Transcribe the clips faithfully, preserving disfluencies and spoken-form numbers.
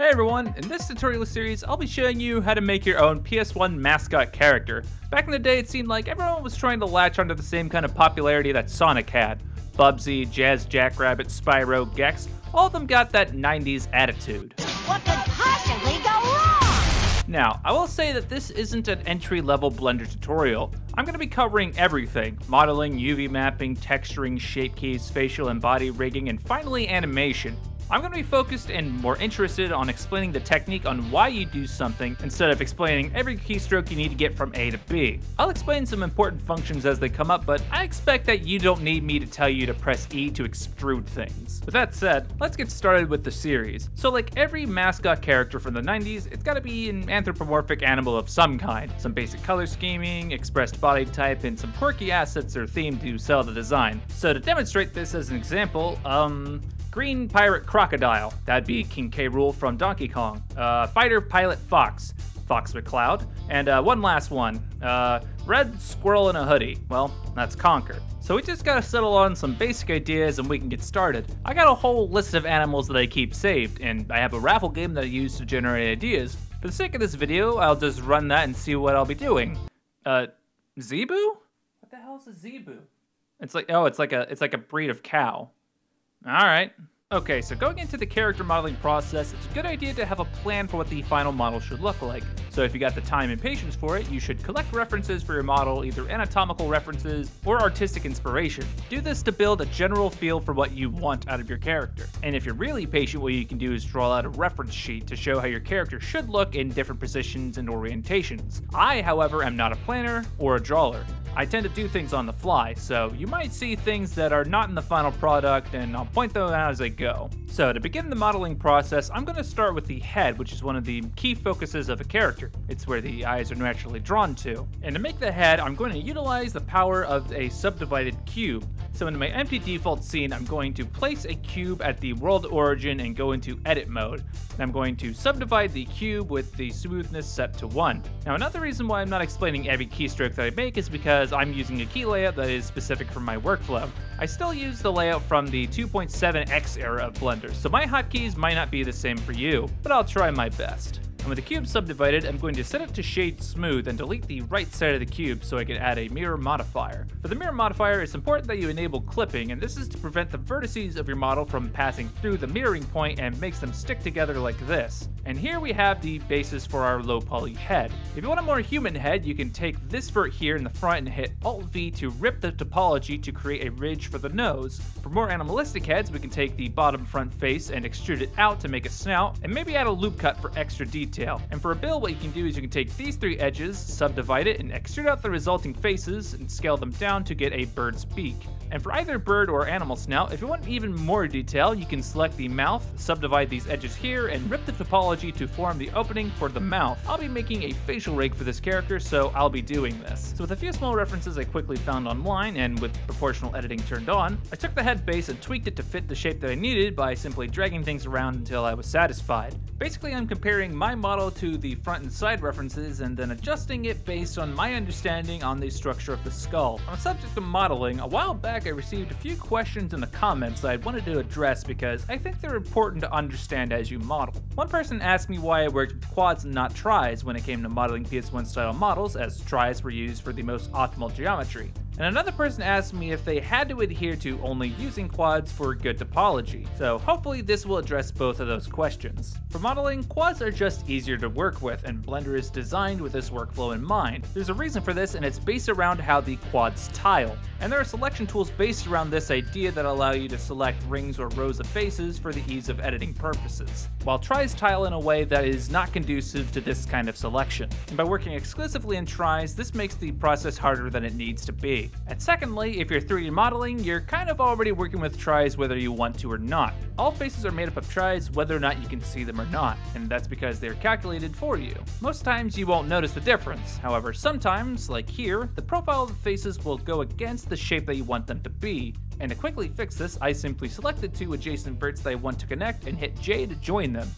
Hey everyone, in this tutorial series, I'll be showing you how to make your own P S one mascot character. Back in the day, it seemed like everyone was trying to latch onto the same kind of popularity that Sonic had. Bubsy, Jazz Jackrabbit, Spyro, Gex, all of them got that nineties attitude. What could possibly go wrong? Now, I will say that this isn't an entry-level Blender tutorial. I'm going to be covering everything. Modeling, U V mapping, texturing, shape keys, facial and body rigging, and finally animation. I'm going to be focused and more interested on explaining the technique on why you do something instead of explaining every keystroke you need to get from A to B. I'll explain some important functions as they come up, but I expect that you don't need me to tell you to press E to extrude things. With that said, let's get started with the series. So like every mascot character from the nineties, it's got to be an anthropomorphic animal of some kind. Some basic color scheming, expressed body type, and some quirky assets or theme to sell the design. So to demonstrate this as an example, um... Green Pirate Crocodile, that'd be King K. Rool from Donkey Kong. Uh, Fighter Pilot Fox, Fox McCloud. And uh, one last one, uh, Red Squirrel in a Hoodie. Well, that's Conker. So we just gotta settle on some basic ideas and we can get started. I got a whole list of animals that I keep saved, and I have a raffle game that I use to generate ideas. For the sake of this video, I'll just run that and see what I'll be doing. Uh, Zebu? What the hell is a Zebu? It's like, oh, it's like a, it's like a breed of cow. Alright. Okay, so going into the character modeling process, it's a good idea to have a plan for what the final model should look like. So if you got the time and patience for it, you should collect references for your model, either anatomical references or artistic inspiration. Do this to build a general feel for what you want out of your character. And if you're really patient, what you can do is draw out a reference sheet to show how your character should look in different positions and orientations. I, however, am not a planner or a drawer. I tend to do things on the fly, so you might see things that are not in the final product, and I'll point them out as I go. So to begin the modeling process, I'm going to start with the head, which is one of the key focuses of a character. It's where the eyes are naturally drawn to. And to make the head, I'm going to utilize the power of a subdivided cube. So in my empty default scene, I'm going to place a cube at the world origin and go into edit mode. And I'm going to subdivide the cube with the smoothness set to one. Now another reason why I'm not explaining every keystroke that I make is because I'm using a key layout that is specific for my workflow. I still use the layout from the two point seven X era of Blender, so my hotkeys might not be the same for you, but I'll try my best. And with the cube subdivided, I'm going to set it to shade smooth and delete the right side of the cube so I can add a mirror modifier. For the mirror modifier, it's important that you enable clipping, and this is to prevent the vertices of your model from passing through the mirroring point and makes them stick together like this. And here we have the basis for our low poly head. If you want a more human head, you can take this vert here in the front and hit Alt V to rip the topology to create a ridge for the nose. For more animalistic heads, we can take the bottom front face and extrude it out to make a snout, and maybe add a loop cut for extra detail. And for a bill, what you can do is you can take these three edges, subdivide it, and extrude out the resulting faces and scale them down to get a bird's beak. And for either bird or animal snout, if you want even more detail, you can select the mouth, subdivide these edges here, and rip the topology to form the opening for the mouth. I'll be making a facial rig for this character, so I'll be doing this. So with a few small references I quickly found online, and with proportional editing turned on, I took the head base and tweaked it to fit the shape that I needed by simply dragging things around until I was satisfied. Basically, I'm comparing my model to the front and side references and then adjusting it based on my understanding on the structure of the skull. On the subject of modeling, a while back I received a few questions in the comments I wanted to address because I think they're important to understand as you model. One person asked me why I worked with quads and not tries when it came to modeling P S one style models, as tries were used for the most optimal geometry. And another person asked me if they had to adhere to only using quads for good topology. So hopefully this will address both of those questions. For modeling, quads are just easier to work with, and Blender is designed with this workflow in mind. There's a reason for this, and it's based around how the quads tile. And there are selection tools based around this idea that allow you to select rings or rows of faces for the ease of editing purposes, while tries tile in a way that is not conducive to this kind of selection. And by working exclusively in tries, this makes the process harder than it needs to be. And secondly, if you're three D modeling, you're kind of already working with tries whether you want to or not. All faces are made up of tries whether or not you can see them or not, and that's because they're calculated for you. Most times you won't notice the difference. However, sometimes, like here, the profile of the faces will go against the shape that you want them to be. And to quickly fix this, I simply select the two adjacent verts that I want to connect and hit J to join them.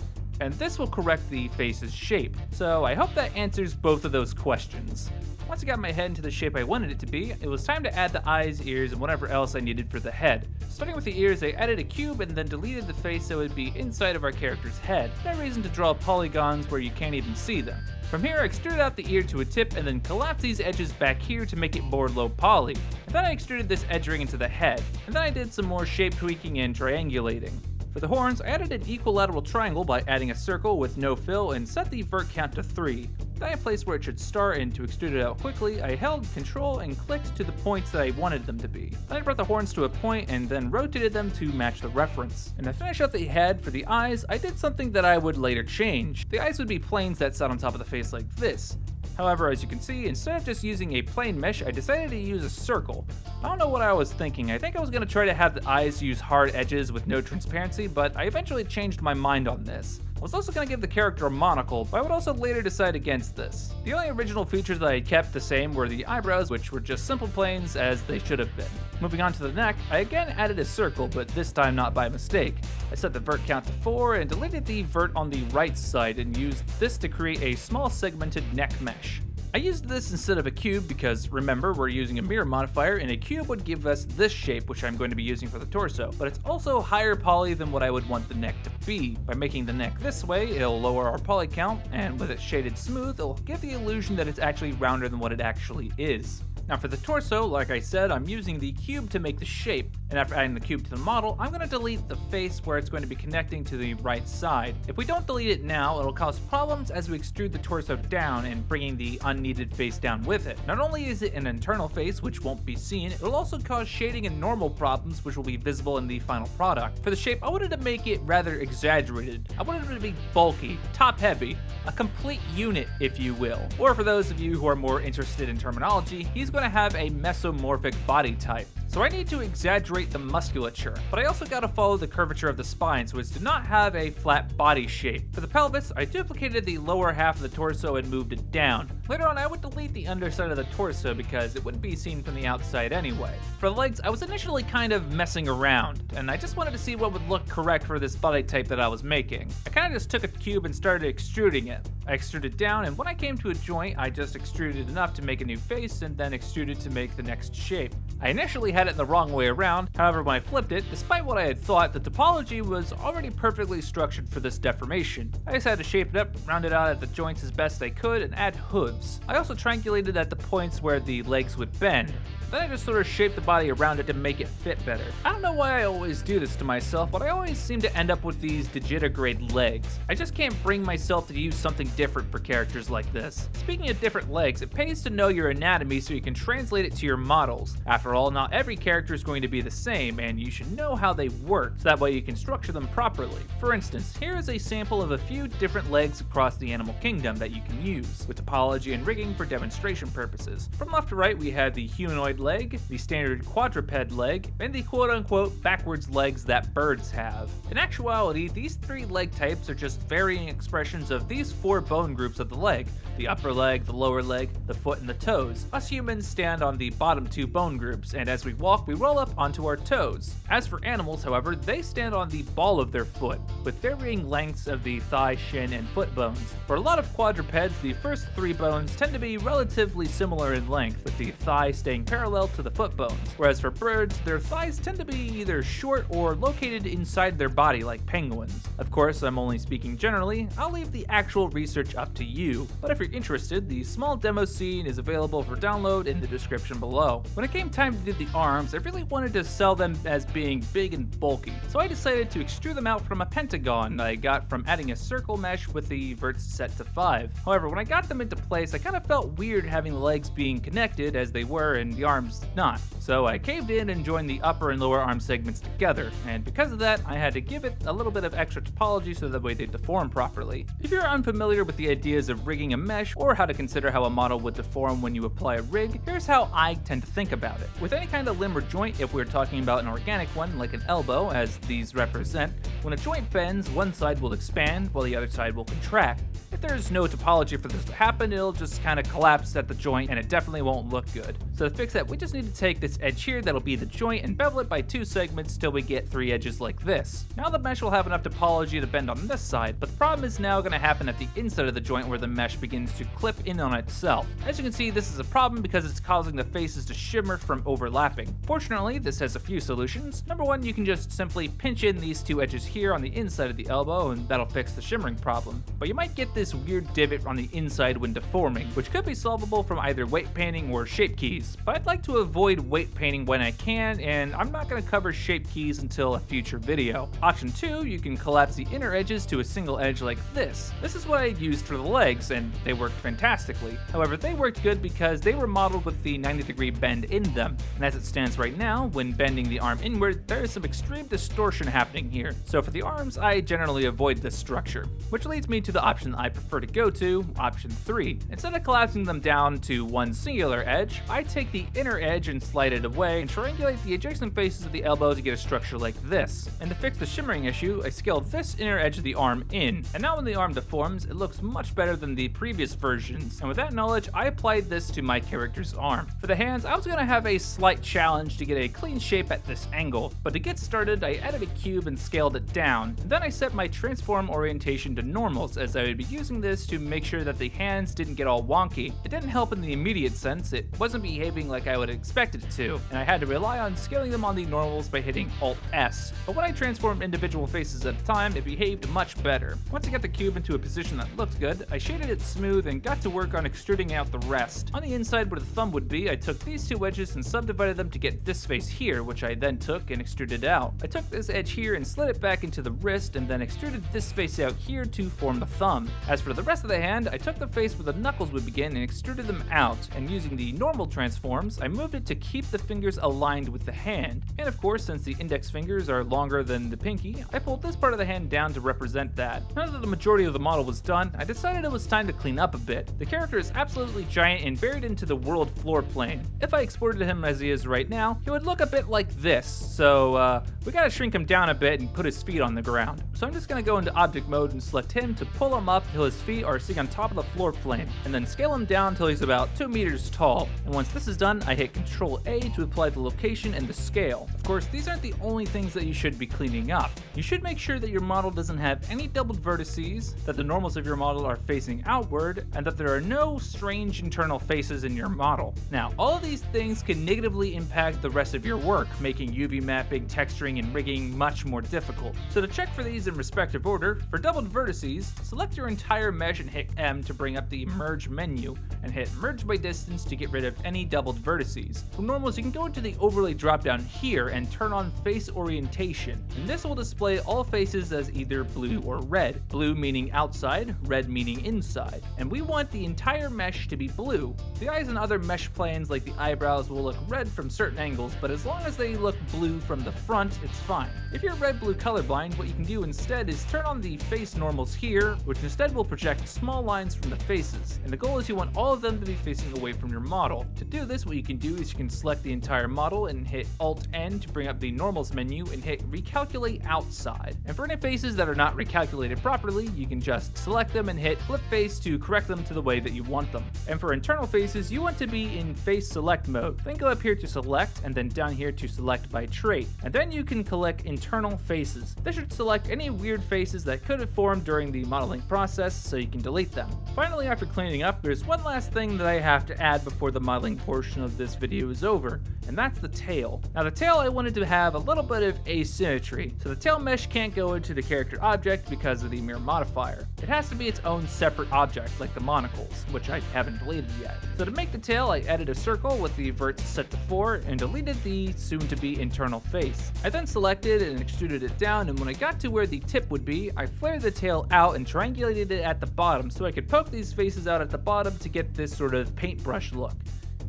and this will correct the face's shape. So I hope that answers both of those questions. Once I got my head into the shape I wanted it to be, it was time to add the eyes, ears, and whatever else I needed for the head. Starting with the ears, I added a cube and then deleted the face so it would be inside of our character's head. No reason to draw polygons where you can't even see them. From here, I extruded out the ear to a tip and then collapsed these edges back here to make it more low poly. And then I extruded this edge ring into the head. And then I did some more shape tweaking and triangulating. For the horns, I added an equilateral triangle by adding a circle with no fill and set the vert count to three. Then I placed where it should start, and to extrude it out quickly, I held control and clicked to the points that I wanted them to be. Then I brought the horns to a point and then rotated them to match the reference. And to finish out the head for the eyes, I did something that I would later change. The eyes would be planes that sat on top of the face like this. However, as you can see, instead of just using a plain mesh, I decided to use a circle. I don't know what I was thinking. I think I was going to try to have the eyes use hard edges with no transparency, but I eventually changed my mind on this. I was also going to give the character a monocle, but I would also later decide against this. The only original features that I kept the same were the eyebrows, which were just simple planes as they should have been. Moving on to the neck, I again added a circle, but this time not by mistake. I set the vert count to four and deleted the vert on the right side and used this to create a small segmented neck mesh. I used this instead of a cube because, remember, we're using a mirror modifier, and a cube would give us this shape, which I'm going to be using for the torso, but it's also higher poly than what I would want the neck to be. By making the neck this way, it'll lower our poly count, and with it shaded smooth, it'll give the illusion that it's actually rounder than what it actually is. Now for the torso, like I said, I'm using the cube to make the shape, and after adding the cube to the model, I'm going to delete the face where it's going to be connecting to the right side. If we don't delete it now, it'll cause problems as we extrude the torso down and bringing the unneeded face down with it. Not only is it an internal face, which won't be seen, it'll also cause shading and normal problems, which will be visible in the final product. For the shape, I wanted to make it rather exaggerated. I wanted it to be bulky, top-heavy, a complete unit, if you will. Or for those of you who are more interested in terminology, he's going to have a mesomorphic body type. So I need to exaggerate the musculature, but I also got to follow the curvature of the spine so as to not have a flat body shape. For the pelvis, I duplicated the lower half of the torso and moved it down. Later on, I would delete the underside of the torso because it wouldn't be seen from the outside anyway. For the legs, I was initially kind of messing around, and I just wanted to see what would look correct for this body type that I was making. I kind of just took a cube and started extruding it. I extruded down, and when I came to a joint, I just extruded enough to make a new face and then extruded to make the next shape. I initially had had it the wrong way around. However, when I flipped it, despite what I had thought, the topology was already perfectly structured for this deformation. I just had to shape it up, round it out at the joints as best I could, and add hooves. I also triangulated at the points where the legs would bend. Then I just sort of shaped the body around it to make it fit better. I don't know why I always do this to myself, but I always seem to end up with these digitigrade legs. I just can't bring myself to use something different for characters like this. Speaking of different legs, it pays to know your anatomy so you can translate it to your models. After all, not every character is going to be the same, and you should know how they work, so that way you can structure them properly. For instance, here is a sample of a few different legs across the animal kingdom that you can use, with topology and rigging for demonstration purposes. From left to right, we have the humanoid leg, the standard quadruped leg, and the quote-unquote backwards legs that birds have. In actuality, these three leg types are just varying expressions of these four bone groups of the leg: the upper leg, the lower leg, the foot, and the toes. Us humans stand on the bottom two bone groups, and as we walk, we roll up onto our toes. As for animals, however, they stand on the ball of their foot, with varying lengths of the thigh, shin, and foot bones. For a lot of quadrupeds, the first three bones tend to be relatively similar in length, with the thigh staying parallel to the foot bones, whereas for birds, their thighs tend to be either short or located inside their body like penguins. Of course, I'm only speaking generally. I'll leave the actual research up to you, but if you're interested, the small demo scene is available for download in the description below. When it came time to do the arms, I really wanted to sell them as being big and bulky, so I decided to extrude them out from a pentagon that I got from adding a circle mesh with the verts set to five. However, when I got them into place, I kind of felt weird having the legs being connected as they were and the arms not. So I caved in and joined the upper and lower arm segments together, and because of that, I had to give it a little bit of extra topology so that way they deform properly. If you're unfamiliar with the ideas of rigging a mesh or how to consider how a model would deform when you apply a rig, here's how I tend to think about it. With any kind of limb or joint, if we're talking about an organic one like an elbow, as these represent, when a joint bends, one side will expand while the other side will contract. if there's no topology for this to happen, it'll just kind of collapse at the joint and it definitely won't look good. So to fix that, we just need to take this edge here, that'll be the joint, and bevel it by two segments till we get three edges like this. Now the mesh will have enough topology to bend on this side, but the problem is now going to happen at the inside of the joint where the mesh begins to clip in on itself. As you can see, this is a problem because it's causing the faces to shimmer from overlapping. Fortunately, this has a few solutions. Number one, you can just simply pinch in these two edges here on the inside of the elbow and that'll fix the shimmering problem. But you might get this weird divot on the inside when deforming, which could be solvable from either weight painting or shape keys. But I'd like to avoid weight painting when I can, and I'm not going to cover shape keys until a future video. Option two, you can collapse the inner edges to a single edge like this. This is what I used for the legs and they worked fantastically. However, they worked good because they were modeled with the ninety degree bend in them, and as it stands right now, when bending the arm inward, there is some extreme distortion happening here. So for the arms, I generally avoid this structure, which leads me to the option I prefer to go to, option three. Instead of collapsing them down to one singular edge, I take the inner edge and slide it away and triangulate the adjacent faces of the elbow to get a structure like this. And to fix the shimmering issue, I scale this inner edge of the arm in, and now when the arm deforms, it looks much better than the previous versions, and with that knowledge, I applied this to my character's arm. For the hands, I was going to have a slight challenge to get a clean shape at this angle, but to get started, I added a cube and scaled it down, and then I set my transform orientation to normals, as I would be using this to make sure that the hands didn't get all wonky. It didn't help in the immediate sense, it wasn't behaving like I would expect it to, and I had to rely on scaling them on the normals by hitting Alt S, but when I transformed individual faces at a time, it behaved much better. Once I got the cube into a position that looked good, I shaded it smooth and got to work on extruding out the rest. On the inside where the thumb would be, I took these two edges and subdivided them to get this face here, which I then took and extruded out. I took this edge here and slid it back into the wrist and then extruded this face out here to form the thumb. As for the rest of the hand, I took the face where the knuckles would begin and extruded them out, and using the normal transforms, I moved it to keep the fingers aligned with the hand. And of course, since the index fingers are longer than the pinky, I pulled this part of the hand down to represent that. Now that the majority of the model was done, I decided it was time to clean up a bit. The character is absolutely giant and buried into the world floor plane. If I exported him as he is right now, he would look a bit like this, so uh, we gotta shrink him down a bit and put his feet on the ground. So I'm just gonna go into object mode and select him to pull him up till his feet are sitting on top of the floor plane, and then scale him down till he's about two meters tall. And once this is done, I hit control A to apply the location and the scale. Of course, these aren't the only things that you should be cleaning up. You should make sure that your model doesn't have any doubled vertices, that the normals of your model are facing outward, and that there are no strange internal faces in your model. Now, all of these things can negatively impact the rest of your work, making U V mapping, texturing, and rigging much more difficult. So to check for these in respective order, for doubled vertices, select your entire mesh and hit M to bring up the merge menu, and hit merge by distance to get rid of any doubled vertices. For normals, you can go into the overlay dropdown here and turn on face orientation, and this will display all faces as either blue or red, blue meaning outside, red meaning inside, and we want the entire mesh to be blue. The eyes and other mesh planes like the eyebrows will look red from certain angles, but as long as they look blue from the front, it's fine. If you're red-blue colorblind, what you can do instead is turn on the face normals here, which instead will project small lines from the faces, and the goal is you want all of them to be facing away from your model. To do this, what you can do is you can select the entire model and hit Alt N to bring up the normals menu and hit recalculate outside. And for any faces that are not recalculated properly, you can just select them and hit flip face to correct them to the way that you want them. And for internal faces, you want to be in face select mode. Then go up here to select and then down here to select by trait. And then you can collect internal faces. This should select any weird faces that could have formed during the modeling process so you can delete them. Finally, after cleaning up, there's one last thing that I have to add before the modeling portion of this video is over, and that's the tail. Now the tail, I wanted to have a little bit of asymmetry, so the tail mesh can't go into the character object because of the mirror modifier. It has to be its own separate object like the monocles, which I haven't deleted yet. So to make the tail, I added a circle with the verts set to four and deleted the soon to be internal face. I then selected and extruded it down, and when I got to where the tip would be, I flared the tail out and triangulated it at the bottom so I could poke these faces out at the bottom to get this sort of paintbrush look.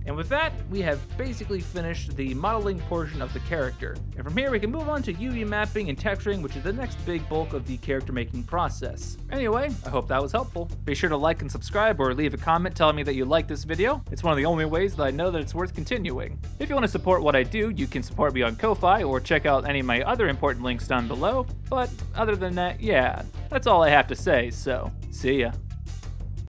And with that, we have basically finished the modeling portion of the character. And from here, we can move on to U V mapping and texturing, which is the next big bulk of the character making process. Anyway, I hope that was helpful. Be sure to like and subscribe or leave a comment telling me that you liked this video. It's one of the only ways that I know that it's worth continuing. If you want to support what I do, you can support me on Ko-Fi or check out any of my other important links down below. But other than that, yeah, that's all I have to say, so see ya.